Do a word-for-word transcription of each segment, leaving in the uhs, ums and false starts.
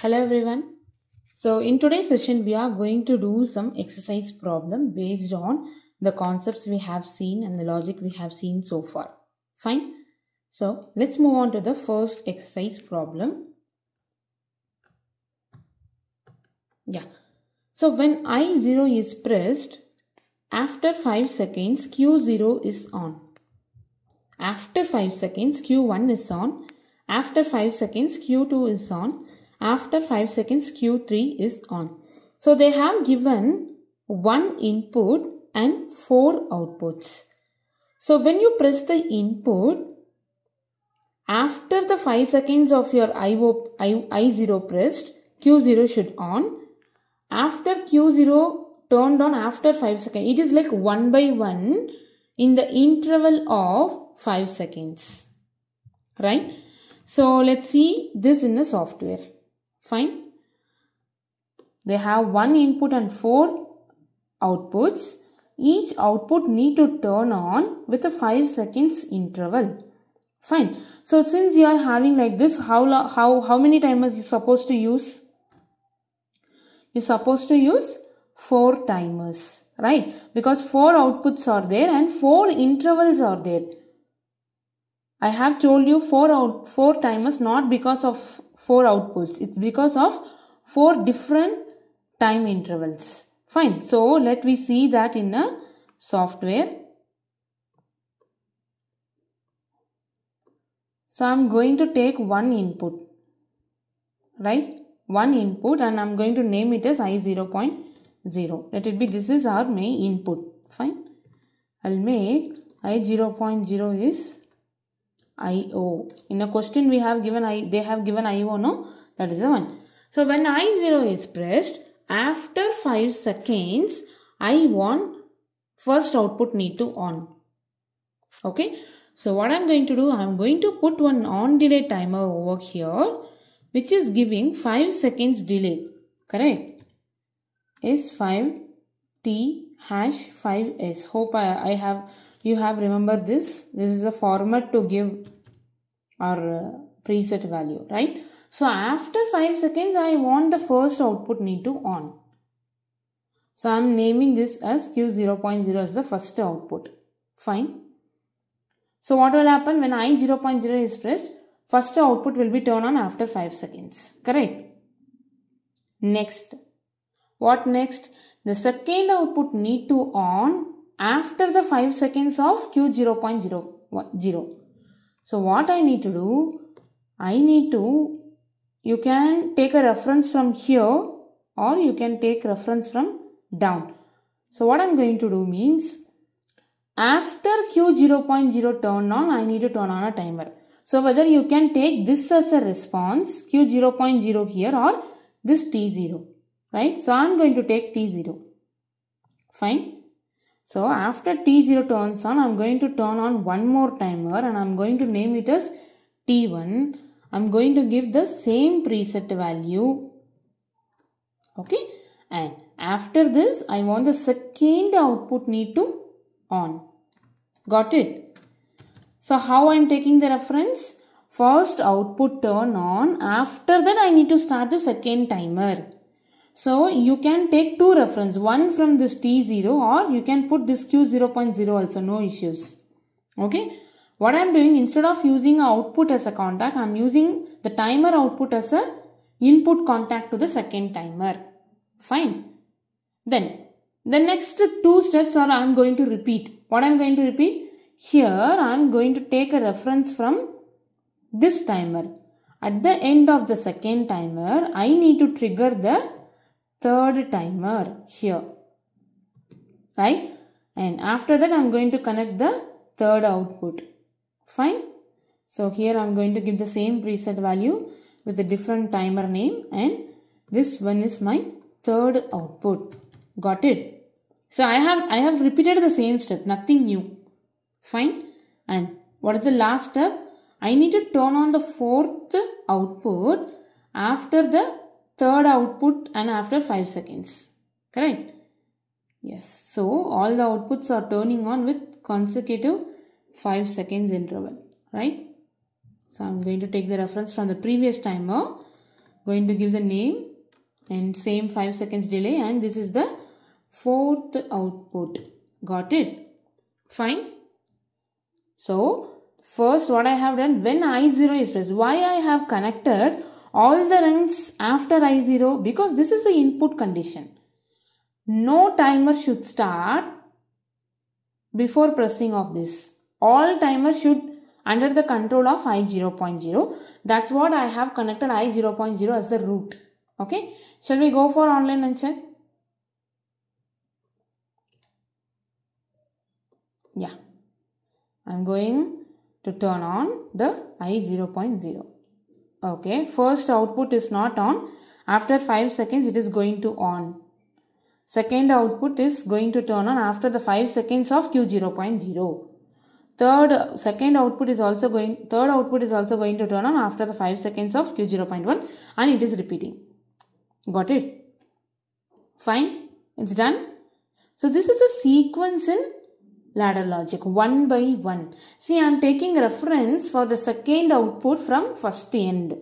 Hello everyone. So in today's session we are going to do some exercise problem based on the concepts we have seen and the logic we have seen so far. Fine. So let's move on to the first exercise problem. Yeah. So when I zero is pressed, after five seconds Q zero is on. After five seconds Q one is on. After five seconds Q two is on. After five seconds Q three is on. So they have given one input and four outputs. So when you press the input, after the five seconds of your I zero pressed, Q zero should on. After Q zero turned on after five seconds, it is like one by one in the interval of five seconds. Right? So let's see this in the software. Fine. They have one input and four outputs. Each output need to turn on with a five seconds interval. Fine. So since you are having like this, how how how many timers you supposed to use? You supposed to use four timers, right? Because four outputs are there and four intervals are there. I have told you four out four timers, not because of four outputs. It's because of four different time intervals. Fine. So let we see that in a software. So I'm going to take one input, right? One input, and I'm going to name it as I zero point zero. Let it be. This is our main input. Fine. I'll make I zero point zero is I O. In a question we have given I, they have given I O, no? That is the one. So when I zero is pressed, after five seconds, I one first output need to on. Okay. So what I am going to do, I am going to put one on delay timer over here, which is giving five seconds delay. Correct? S five T hash five S. Hope I, I have you have remembered this. This is a format to give our preset value, right? So after five seconds, I want the first output need to on. So I'm naming this as Q zero point zero as the first output. Fine. So what will happen when I zero point zero is pressed? First output will be turned on after five seconds. Correct? Next. What next? The second output need to on after the five seconds of Q zero point zero. So what I need to do, I need to, you can take a reference from here or you can take reference from down. So what I'm going to do means, after Q zero point zero turn on, I need to turn on a timer. So whether you can take this as a response, Q zero point zero here, or this T zero, right? So I'm going to take T zero. Fine. So after T zero turns on, I'm going to turn on one more timer and I'm going to name it as T one. I'm going to give the same preset value. Okay. And after this, I want the second output need to on. Got it? So how I'm taking the reference? First output turn on. After that, I need to start the second timer. So you can take two reference, one from this T zero or you can put this Q zero point zero also, no issues. Okay. What I am doing, instead of using output as a contact, I am using the timer output as a input contact to the second timer. Fine. Then the next two steps are I am going to repeat. What I am going to repeat? Here I am going to take a reference from this timer. At the end of the second timer, I need to trigger the third timer here, right? And after that, I'm going to connect the third output. Fine. So here I'm going to give the same preset value with a different timer name, and this one is my third output. Got it? So I have I have repeated the same step, nothing new. Fine. And what is the last step? I need to turn on the fourth output after the third output and after five seconds. Correct? Yes. So all the outputs are turning on with consecutive five seconds interval. Right? So I'm going to take the reference from the previous timer. going to give the name and same five seconds delay, and this is the fourth output. Got it? Fine. So first what I have done, when I zero is pressed, why I have connected all the runs after I zero? Because this is the input condition. No timer should start before pressing of this. All timers should under the control of I zero point zero. That's what I have connected I zero point zero as the root. Okay. Shall we go for online and check? Yeah. I'm going to turn on the I zero point zero. Okay. First output is not on. After five seconds it is going to on. Second output is going to turn on after the five seconds of Q zero point zero. Third, second output is also going, third output is also going to turn on after the five seconds of Q zero point one, and it is repeating. Got it? Fine. It's done. So this is a sequence in ladder logic, one by one. See, I am taking reference for the second output from first end,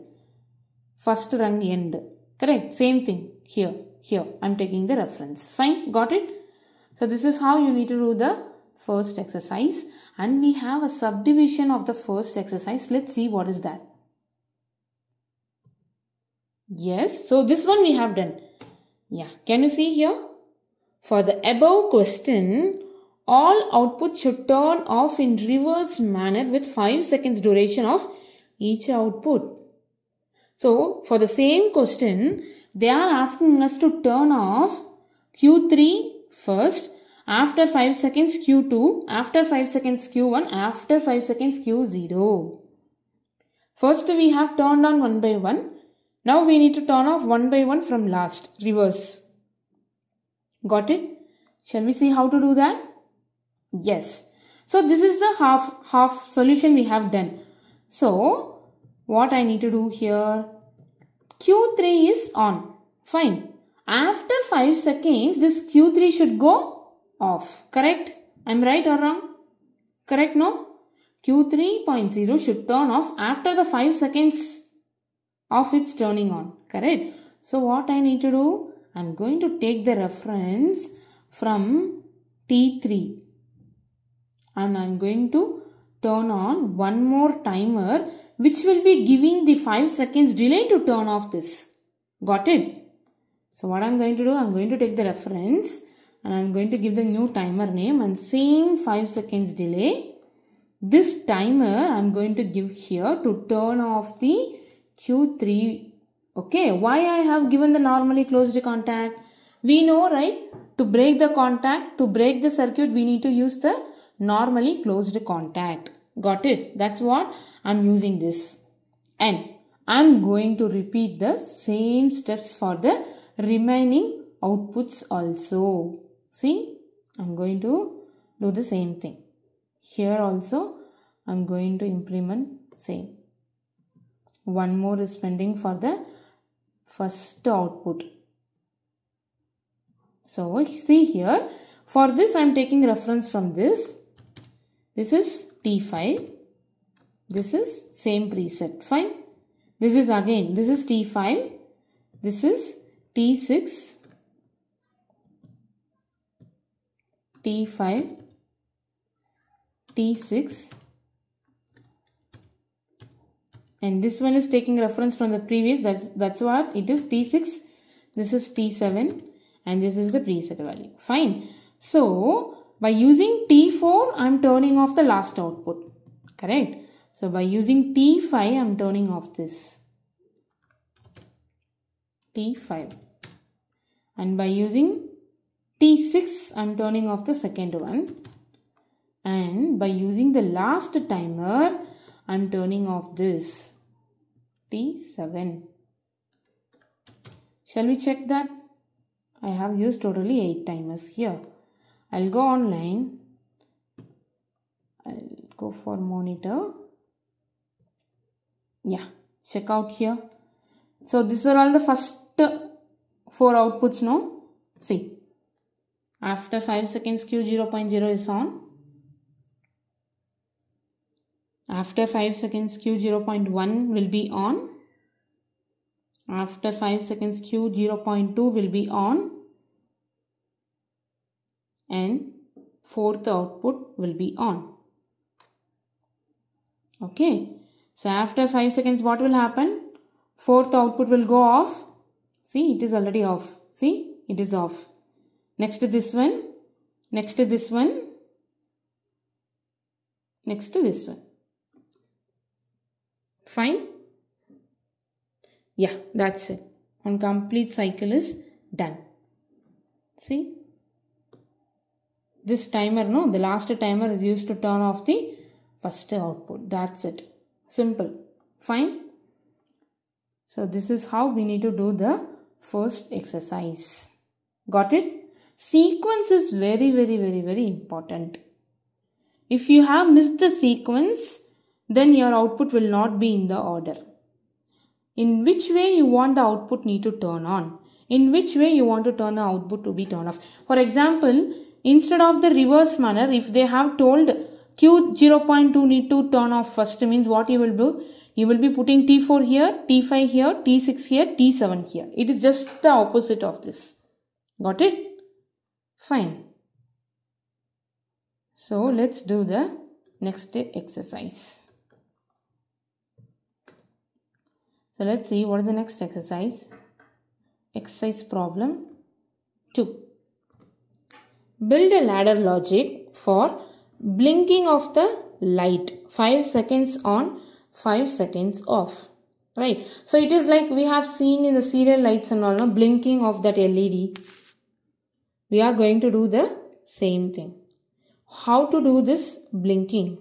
first rung end. Correct? Same thing here. Here, I'm taking the reference. Fine, got it? So this is how you need to do the first exercise. And we have a subdivision of the first exercise. Let's see what is that. Yes, so this one we have done. Yeah, can you see here? For the above question, all output should turn off in reverse manner with five seconds duration of each output. So, for the same question, they are asking us to turn off Q three first, after five seconds Q two, after five seconds Q one, after five seconds Q zero. First we have turned on one by one. Now we need to turn off one by one from last, reverse. Got it? Shall we see how to do that? Yes. So, this is the half, half solution we have done. So, what I need to do here, Q three is on. Fine. After five seconds, this Q three should go off. Correct? I'm right or wrong? Correct, no? Q three point zero should turn off after the five seconds of its turning on. Correct? So, what I need to do, I'm going to take the reference from T three. And I'm going to turn on one more timer, which will be giving the five seconds delay to turn off this. Got it? So what I'm going to do, I'm going to take the reference and I'm going to give the new timer name, and same five seconds delay. This timer I'm going to give here to turn off the Q three. Okay, why I have given the normally closed contact? We know, right? To break the contact, to break the circuit, we need to use the normally closed contact. Got it? That's what I'm using this. And I'm going to repeat the same steps for the remaining outputs also. See, I'm going to do the same thing. Here also, I'm going to implement same. One more is pending for the first output. So, see here, for this I'm taking reference from this. This is T five. This is same preset. Fine. This is again. This is T five. This is T six. T five. T six. And this one is taking reference from the previous. That's, that's what it is. T six. This is T seven. And this is the preset value. Fine. So, by using T four, I'm turning off the last output. Correct? So, by using T five, I'm turning off this. T five. And by using T six, I'm turning off the second one. And by using the last timer, I'm turning off this. T seven. Shall we check that? I have used totally eight timers here. I'll go online. I'll go for monitor. Yeah, check out here. So these are all the first four outputs, no? See, after five seconds Q zero point zero is on. After five seconds Q zero point one will be on. After five seconds, Q zero point two will be on and fourth output will be on. Okay. So after five seconds, what will happen? Fourth output will go off. See, it is already off. See, it is off. Next to this one. Next to this one. Next to this one. Fine. Yeah, that's it. And complete cycle is done. See, this timer, no, the last timer is used to turn off the first output. That's it. Simple. Fine. So this is how we need to do the first exercise. Got it? Sequence is very, very, very, very important. If you have missed the sequence, then your output will not be in the order. In which way you want the output need to turn on. In which way you want to turn the output to be turned off. For example, instead of the reverse manner, if they have told Q zero point two need to turn off first, means what you will do? You will be putting T four here, T five here, T six here, T seven here. It is just the opposite of this. Got it? Fine. So let's do the next exercise. So let's see what is the next exercise. Exercise problem two. Build a ladder logic for blinking of the light. five seconds on, five seconds off. Right. So it is like we have seen in the serial lights and all, no? Blinking of that L E D. We are going to do the same thing. How to do this blinking?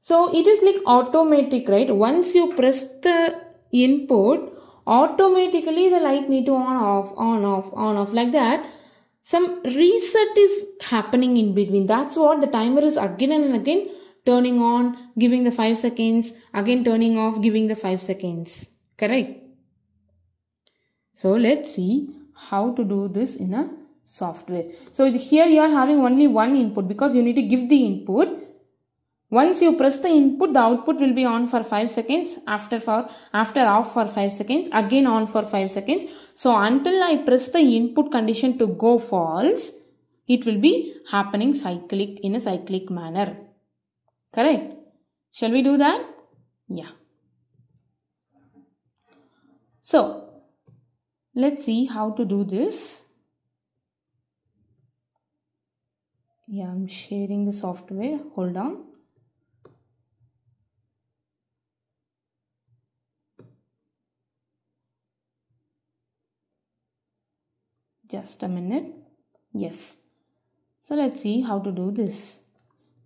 So it is like automatic, right? Once you press the input, automatically the light need to on off, on off, on off, like that. Some reset is happening in between. That's what the timer is again and again turning on, giving the five seconds, again turning off, giving the five seconds. Correct? So let's see how to do this in a software. So here you are having only one input because you need to give the input. Once you press the input, the output will be on for five seconds, after for after off for five seconds, again on for five seconds. So until I press the input condition to go false, it will be happening cyclic, in a cyclic manner. Correct? Shall we do that? Yeah. So let's see how to do this. Yeah, I'm sharing the software. Hold on. Just a minute. Yes. So let's see how to do this.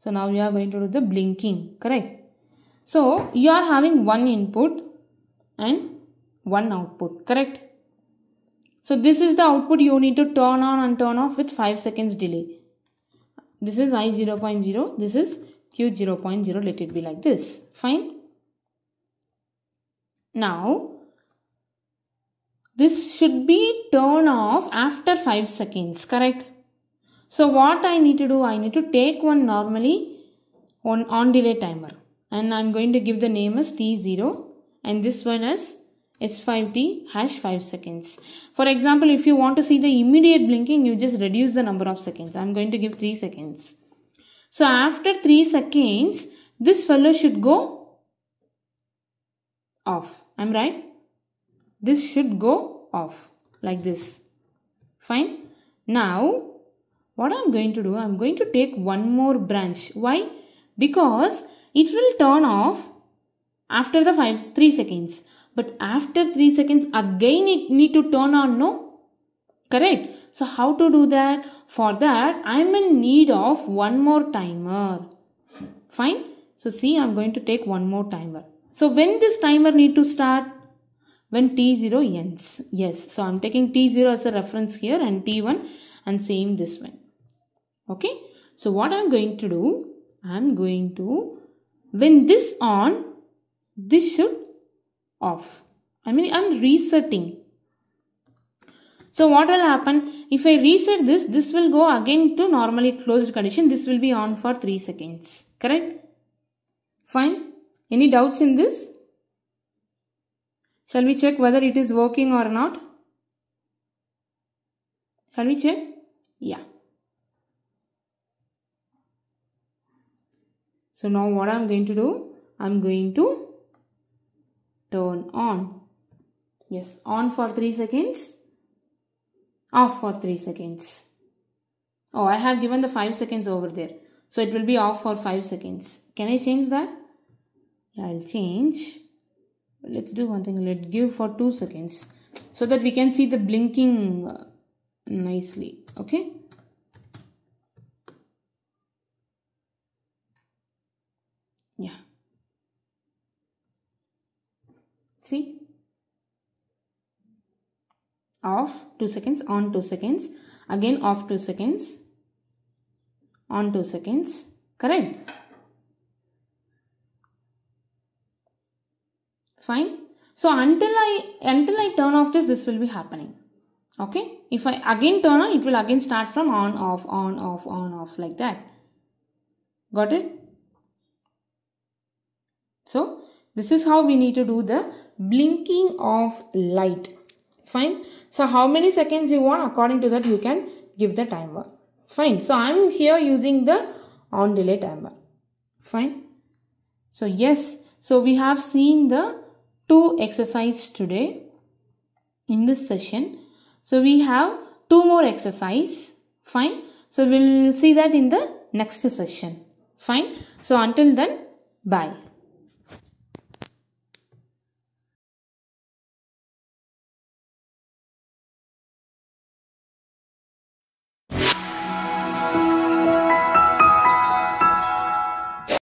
So now you are going to do the blinking. Correct. So you are having one input and one output. Correct. So this is the output you need to turn on and turn off with five seconds delay. This is I zero point zero. This is Q zero point zero. Let it be like this. Fine. Now, this should be turned off after five seconds, correct? So what I need to do, I need to take one normally on, on delay timer, and I'm going to give the name as T zero and this one as S five T hash five seconds. For example, if you want to see the immediate blinking, you just reduce the number of seconds. I'm going to give three seconds. So after three seconds, this fellow should go off. I'm right? This should go off like this. Fine. Now, what I'm going to do, I'm going to take one more branch. Why? Because it will turn off after the five, three seconds. But after three seconds, again it need to turn on, no? Correct. So how to do that? For that, I'm in need of one more timer. Fine. So see, I'm going to take one more timer. So when this timer need to start? When T zero ends. Yes. So I'm taking T zero as a reference here and T one and same this one. Okay. So what I'm going to do, I'm going to, when this on, this should off. I mean, I'm resetting. So what will happen? If I reset this, this will go again to normally closed condition. This will be on for three seconds. Correct? Fine. Any doubts in this? Shall we check whether it is working or not? Shall we check? Yeah. So now what I'm going to do, I'm going to turn on. Yes, on for three seconds, off for three seconds. Oh, I have given the five seconds over there. So it will be off for five seconds. Can I change that? I'll change. Let's do one thing. Let's give for two seconds. So that we can see the blinking nicely. Okay. Yeah. See? Off two seconds, on two seconds. Again off two seconds. On two seconds, correct? Fine. So until I until I turn off this, this will be happening. Okay. If I again turn on, it will again start from on, off, on, off, on, off, like that. Got it? So this is how we need to do the blinking of light. Fine. So how many seconds you want, according to that you can give the timer. Fine. So I'm here using the on delay timer. Fine. So yes. So we have seen the two exercises today in this session. So we have two more exercises. Fine. So we'll see that in the next session. Fine. So until then, bye.